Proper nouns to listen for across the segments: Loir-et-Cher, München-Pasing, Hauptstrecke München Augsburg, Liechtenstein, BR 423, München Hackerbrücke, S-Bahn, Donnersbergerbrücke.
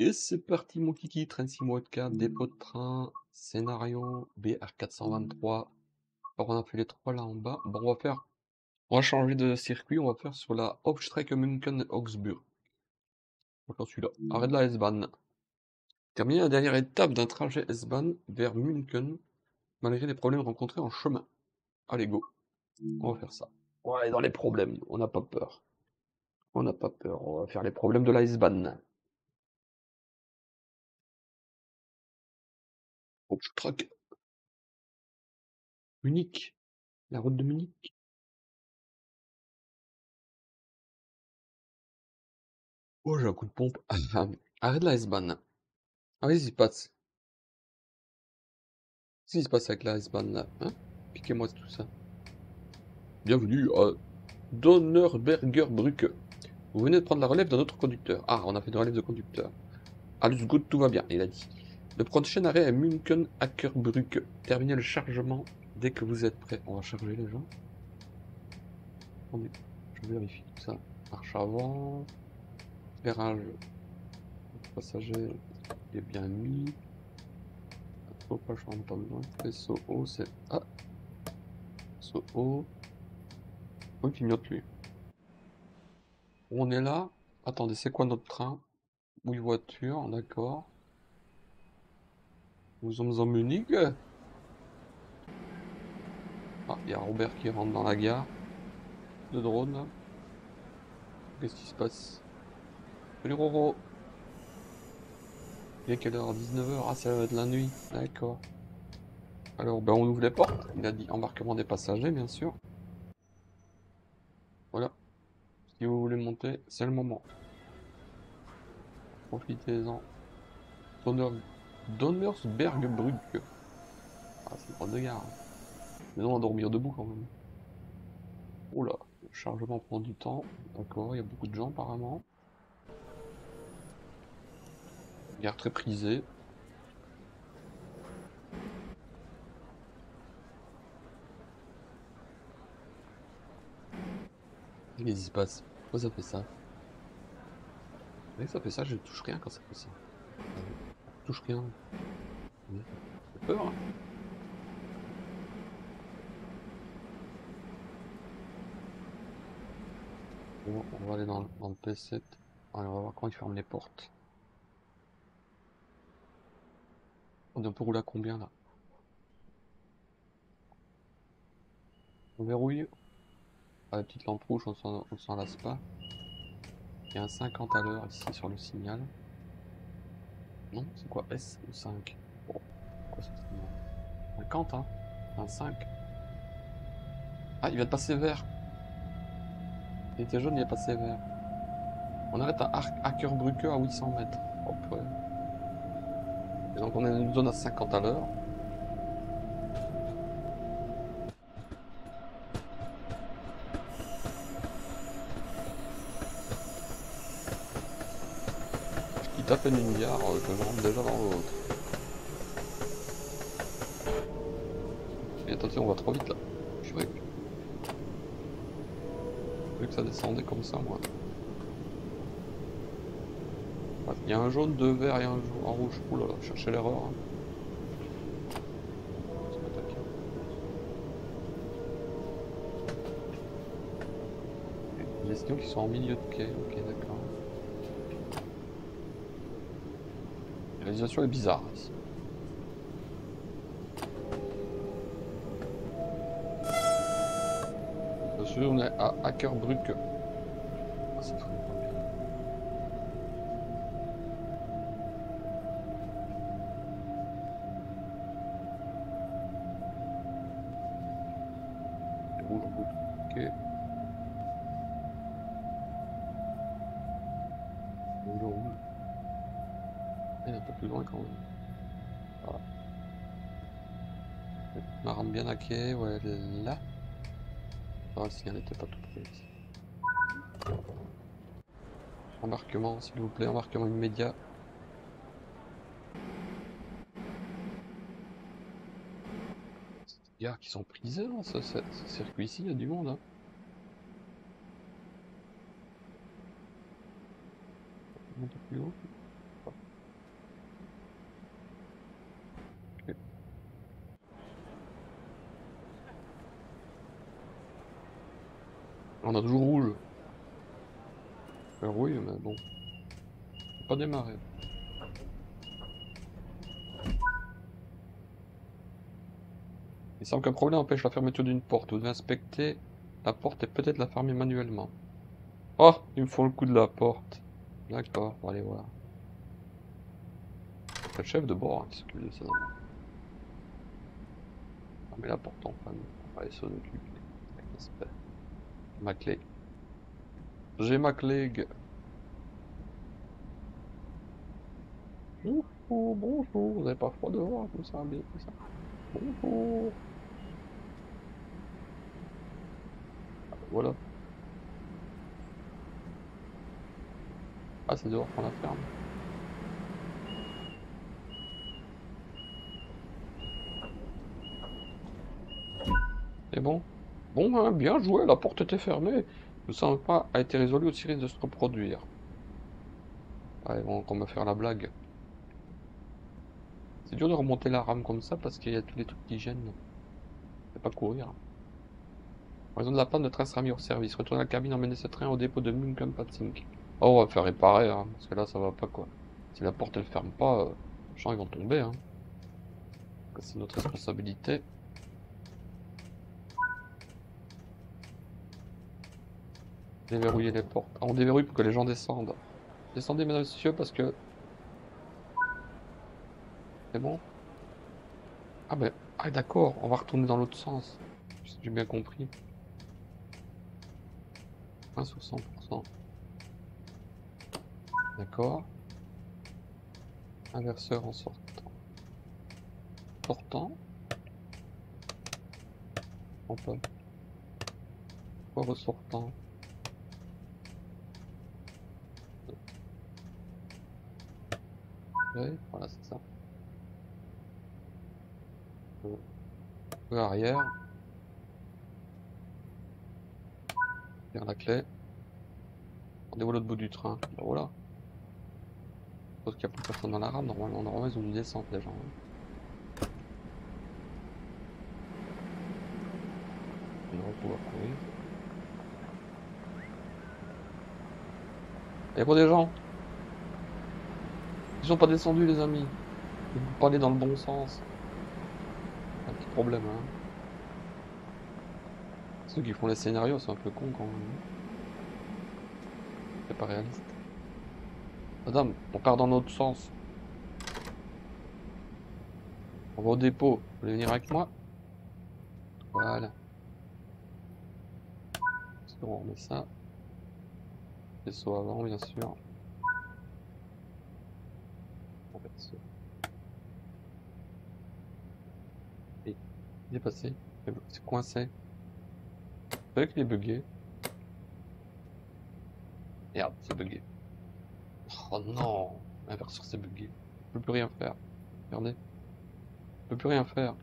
Et c'est parti mon kiki, train 6 mois et quart, dépôt de train, scénario, BR 423, alors on a fait les trois là en bas. Bon, on va changer de circuit, on va faire sur la Hauptstrecke München Augsburg. Encore celui-là, arrête de la S-Bahn. Terminer la dernière étape d'un trajet S-Bahn vers München, malgré les problèmes rencontrés en chemin. Allez go, on va faire ça. On va aller dans les problèmes, on n'a pas peur. On n'a pas peur, on va faire les problèmes de la S-Bahn. Hauptstrecke. Munich, la route de Munich. Oh, j'ai un coup de pompe. Arrête la S-Bahn. Ah oui, qu'est-ce qui se passe avec la S-Bahn là, hein? Piquez-moi tout ça. Bienvenue à Donnersbergerbrücke. Vous venez de prendre la relève d'un autre conducteur. Ah, on a fait une relève de conducteur. Alles gut, tout va bien, il a dit. Le prochain arrêt est München Hackerbrücke. Terminez le chargement dès que vous êtes prêt. On va charger les gens. Attendez, je vérifie tout ça. Marche avant. Ferrage. Le passager est bien mis. Faut pas, je rentre pas besoin. Faisceau haut, c'est. Ah Faisceau haut. On clignote lui. On est là. Attendez, c'est quoi notre train? Oui, voiture, d'accord. Nous sommes en Munich. Ah, il y a Robert qui rentre dans la gare. Le drone. Qu'est-ce qui se passe? Salut Roro. Il est quelle heure? 19 h. Ah, ça va être la nuit. D'accord. Alors, ben on ouvre les portes. Il a dit embarquement des passagers, bien sûr. Voilà. Si vous voulez monter, c'est le moment. Profitez-en. Donnersbergerbrücke. Ah, c'est pas de gare. Mais on va dormir debout quand même. Oula, le chargement prend du temps. D'accord, il y a beaucoup de gens apparemment. Gare très prisée. Qu'est-ce qui se passe? Pourquoi ça fait ça? Mais ça fait ça, je touche rien quand ça fait ça. Je touche rien. J'ai peur. Hein. Bon, on va aller dans le P7. Allez, on va voir quand il ferme les portes. On peut rouler à combien là? On verrouille. Ah, la petite lampe rouge, on s'en lasse pas. Il y a un 50 à l'heure ici sur le signal. Non, c'est quoi S ou 5? Oh, quoi ça? 50, hein? Un 5. Ah, il vient de passer vert. Il était jaune, il est passé vert. On arrête à Hackerbrücke à 800 mètres. Hop, ouais. Et donc on est dans une zone à 50 à l'heure. Je quitte à peine une gare que je rentre déjà dans l'autre. Et attention, on va trop vite là. Je suis vrai que ça descendait comme ça, moi. Il y a un jaune, deux verts et un rouge. Oulala, cherchez l'erreur. Hein. Les signaux qui sont en milieu de quai. Ok, d'accord. La réalisation est bizarre ici. Bien sûr, on est à Hackerbrücke. Ah, c'est fou. Il est un peu plus loin quand même. Voilà. On rentre bien à quai, ouais, là. Ah, le signal n'était pas tout près ici. Embarquement, s'il vous plaît, embarquement immédiat. Ces gars qui sont prisés dans ce circuit-ci, il y a du monde. Hein. Un peu plus haut. On a toujours roule. Ben oui, mais bon. Faut pas démarrer. Il semble qu'un problème empêche la fermeture d'une porte. Vous devez inspecter la porte et peut-être la fermer manuellement. Oh, ils me font le coup de la porte. D'accord, on va aller voir. C'est le chef de bord qui s'occupe de ça. Ah, mais la porte en panne. On va aller s'en occuper. Ma clé. J'ai ma clé. Bonjour, bonjour. Vous avez pas froid dehors comme ça, bien comme ça. Bonjour. Ah, voilà. Ah, c'est dehors qu'on la ferme. C'est bon. Bon, hein, bien joué, la porte était fermée. Le sympa a été résolu, aussi risque de se reproduire. Allez, bon, on va faire la blague. C'est dur de remonter la rame comme ça parce qu'il y a tous les trucs qui gênent. C'est pas courir. En raison de la panne, le train sera mis hors service. Retournez à la cabine, emmenez ce train au dépôt de München-Pasing. Oh, on va faire réparer, hein, parce que là, ça va pas quoi. Si la porte elle ferme pas, les gens ils vont tomber. Hein. C'est notre responsabilité. Déverrouiller les portes. Ah, on déverrouille pour que les gens descendent. Descendez, mesdames et messieurs, parce que... C'est bon? Ah ben... Ah d'accord, on va retourner dans l'autre sens. Si j'ai bien compris. 1 sur 100%. D'accord. Inverseur en sortant. Sortant. En plein. Pourquoi ressortant? Ouais, voilà, c'est ça. Peu arrière. Vers la clé. On dévoile l'autre bout du train. Alors, voilà. Je pense qu'il n'y a plus personne dans la rame. Normalement, ils ont dû descendre les gens. Hein. On va pouvoir courir. Il y a pas des gens. Ils sont pas descendus les amis, ils ne peuvent pas aller dans le bon sens. Un petit problème hein. Ceux qui font les scénarios sont un peu cons quand même. C'est pas réaliste. Madame, on part dans l'autre sens. On va au dépôt, vous voulez venir avec moi? Voilà. On remet ça. Vaisseau avant bien sûr. Et il est passé, c'est coincé. C'est vrai qu'il est bugué. Merde, c'est bugué. Oh non, l'inverseur c'est bugué. Je peux plus rien faire. Regardez. Je peux plus rien faire.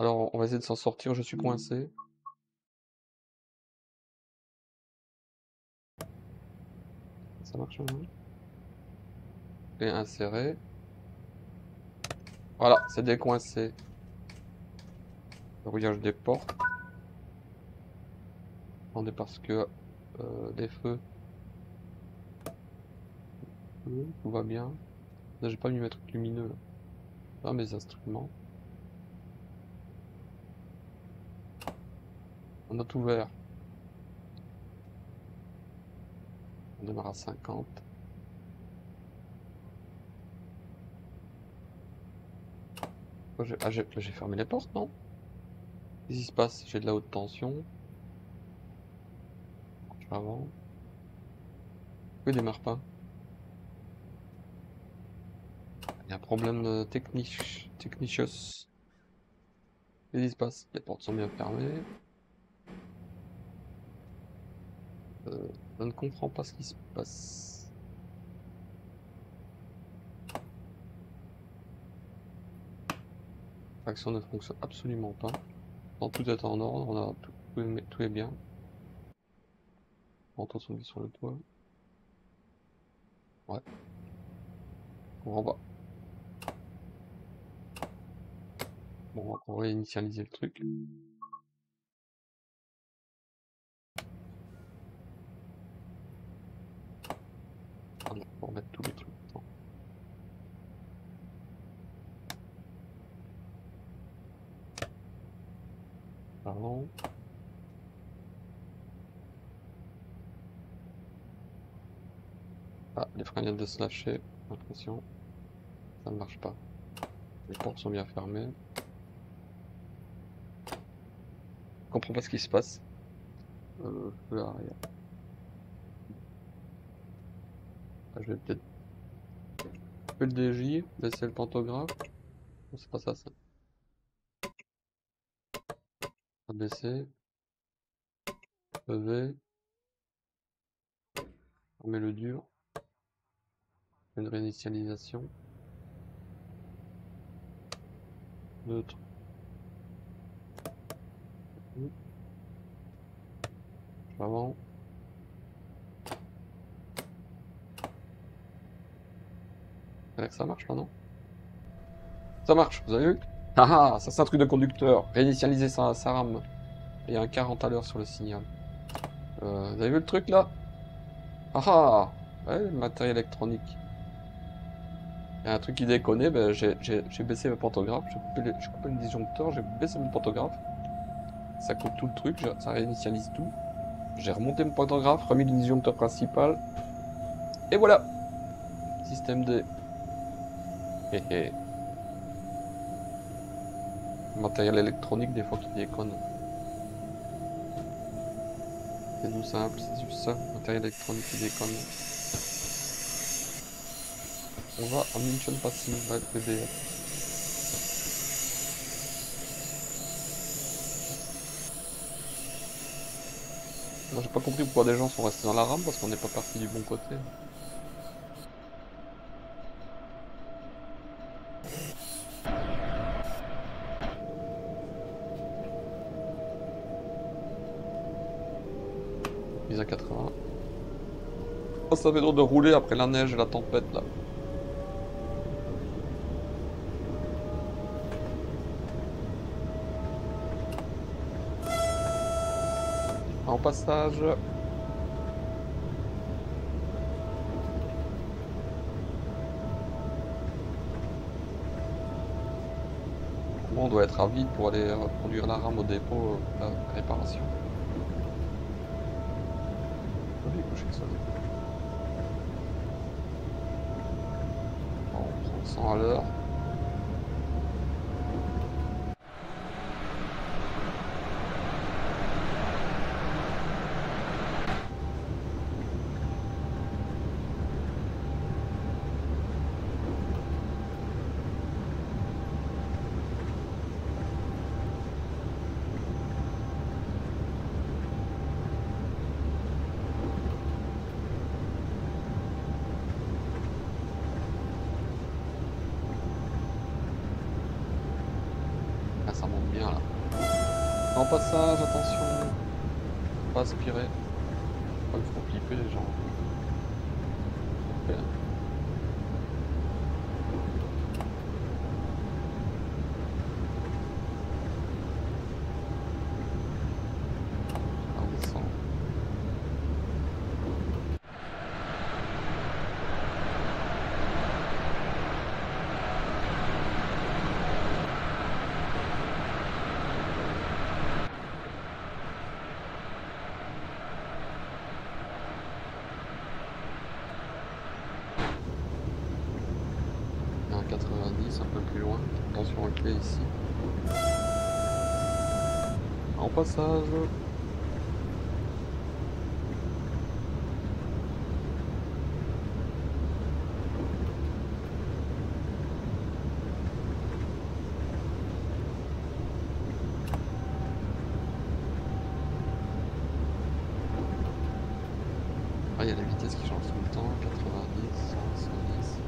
Alors on va essayer de s'en sortir, je suis coincé. Ça marche en même. Et insérer. Voilà, c'est décoincé. Verrouillage des portes. Attendez parce que des feux. Tout va bien. Là j'ai pas mis mes trucs lumineux là. Là mes instruments. On a tout vert. On démarre à 50. Ah, j'ai fermé les portes, non? Qu'est-ce qui se passe? J'ai de la haute tension. Avant. Pourquoi il démarre pas? Il y a un problème technique. Qu'est-ce qui se passe? Les portes sont bien fermées. Je ne comprends pas ce qui se passe. L'action ne fonctionne absolument pas. Dans tout est en ordre, on a tout est bien. On entend son lit sur le toit. Ouais. On va en bas. Bon, on va réinitialiser le truc. Allez, on va mettre tous les trucs. Bon. Pardon. Ah, les freins viennent de se lâcher, j'ai l'impression. Ça ne marche pas. Les portes sont bien fermées. Je comprends pas ce qui se passe. Feu arrière. Ah, je vais peut-être. Le DJ, baisser le pantographe. Non, c'est pas ça, ça. Baisser. Lever. On met le dur. Une réinitialisation. Neutre. Avant. Là, ça marche, non? Ça marche, vous avez vu? Ah, ça c'est un truc de conducteur. Réinitialiser sa rame. Il y a un 40 à l'heure sur le signal. Vous avez vu le truc là? Ah ah, ouais, matériel électronique. Il y a un truc qui déconne, ben, j'ai baissé mes pantographes, j'ai coupé le disjoncteur, j'ai baissé mon pantographe. Ça coupe tout le truc, ça réinitialise tout. J'ai remonté mon pantographe, remis le disjoncteur principal. Et voilà! Système D. Hé hé. Matériel électronique, des fois qui déconne. C'est tout simple, c'est juste ça. Matériel électronique qui déconne. On va en München-Pasing, avec le BR. Moi j'ai pas compris pourquoi des gens sont restés dans la rame parce qu'on n'est pas parti du bon côté. Ils à 80. Oh, ça fait drôle de rouler après la neige et la tempête là. En passage. On doit être à vide pour aller reconduire la rame au dépôt à réparation. On prend 100 à l'heure. En passage, attention, faut pas aspirer, il faut flipper les gens. Okay. On descend. Un peu plus loin, attention au pied ici. En passage. Ah, il y a la vitesse qui change tout le temps, 90, 100, 110.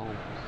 intéressant en plus.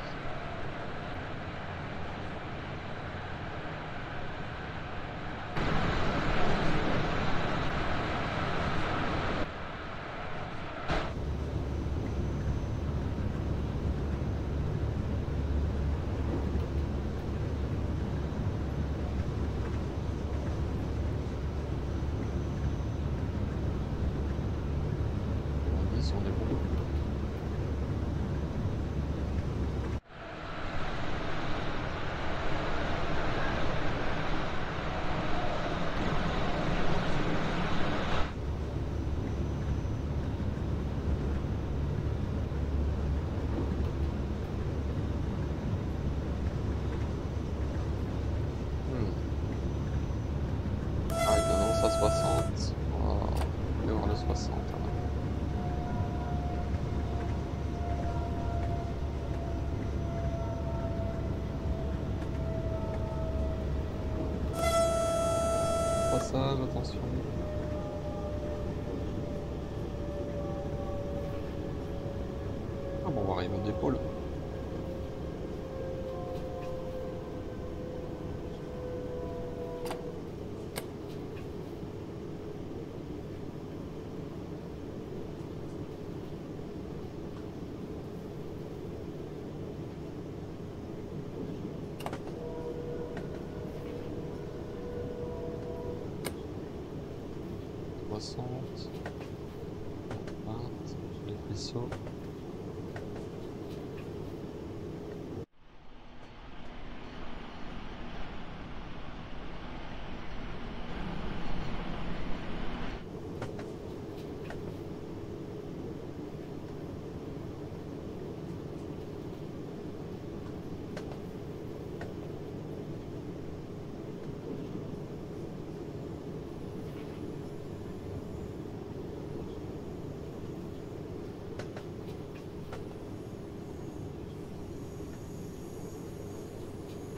Attention. Ah bon, on va arriver au dépôt.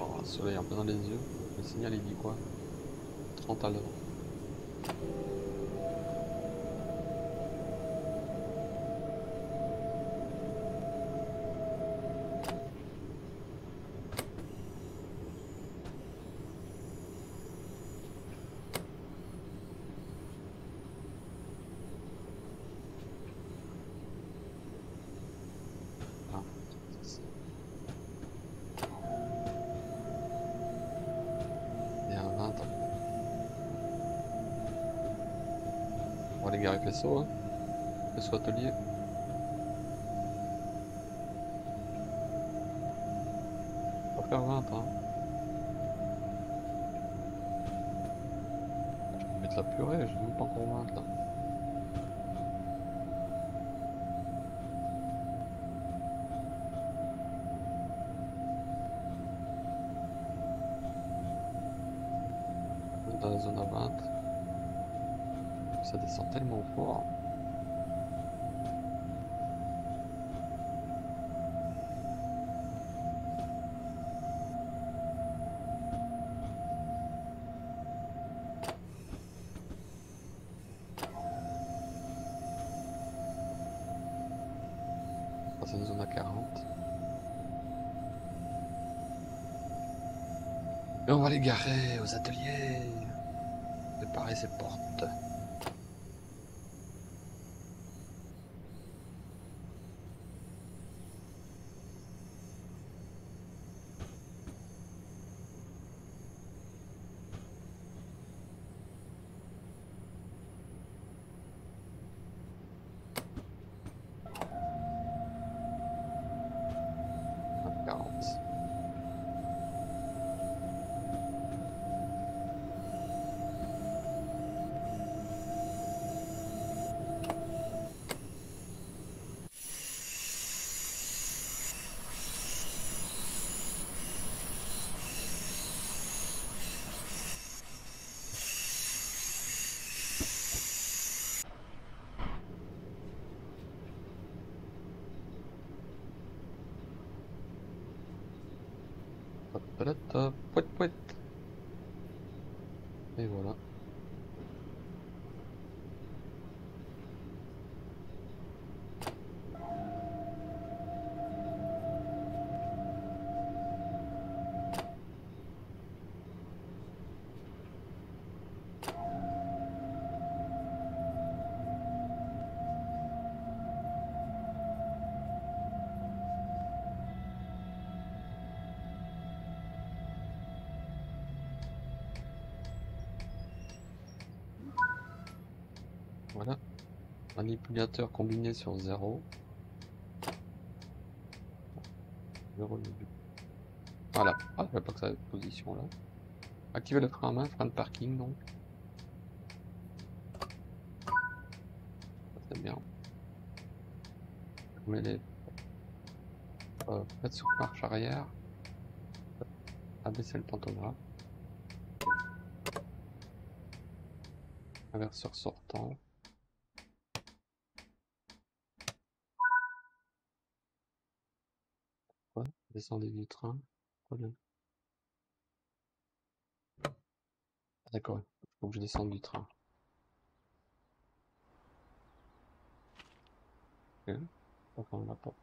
Le soleil en plein dans les yeux, le signal il dit quoi? 30 à l'heure. On va aller garer Plesseau, hein. Plesseau Atelier. On va faire 20, hein. Je vais mettre la purée, je vais même pas encore 20 là. On est dans la zone à 20. Ça descend tellement fort. C'est une zone à 40. Et on va les garer aux ateliers. Préparer ses portes. Pouet pouet. Et voilà. Voilà. Manipulateur combiné sur 0. Voilà. Ah, je ne veux pas que ça ait cette position là. Activer le frein à main, frein de parking donc. C'est bien. On met les frettes sur marche arrière. Abaisser le pantographe. Inverseur sortant. Pourquoi descendez du train? D'accord, donc je descends du train. Ok, on va fermer la porte.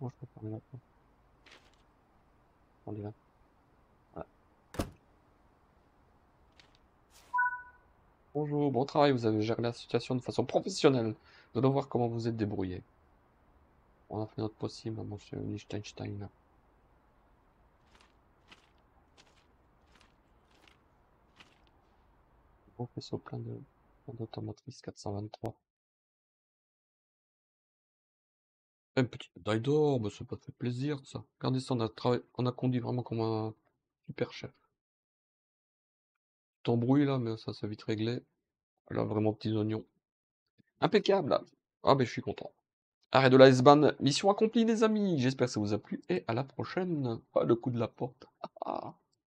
Bon, je peux fermer la porte. On est là. Voilà. Bonjour, bon travail, vous avez géré la situation de façon professionnelle. Nous allons voir comment vous êtes débrouillé. On a fait notre possible, monsieur Liechtenstein. Faisceau plein d'automatrice 423. Une petite médaille d'or, mais ça m'a fait plaisir ça. Regardez ça, on a conduit vraiment comme un super chef. T'embrouille là, mais ça s'est vite réglé. Là, vraiment petits oignons. Impeccable là. Ah ben je suis content. Arrêt de la S-Bahn, mission accomplie les amis. J'espère que ça vous a plu et à la prochaine. Ah, le coup de la porte.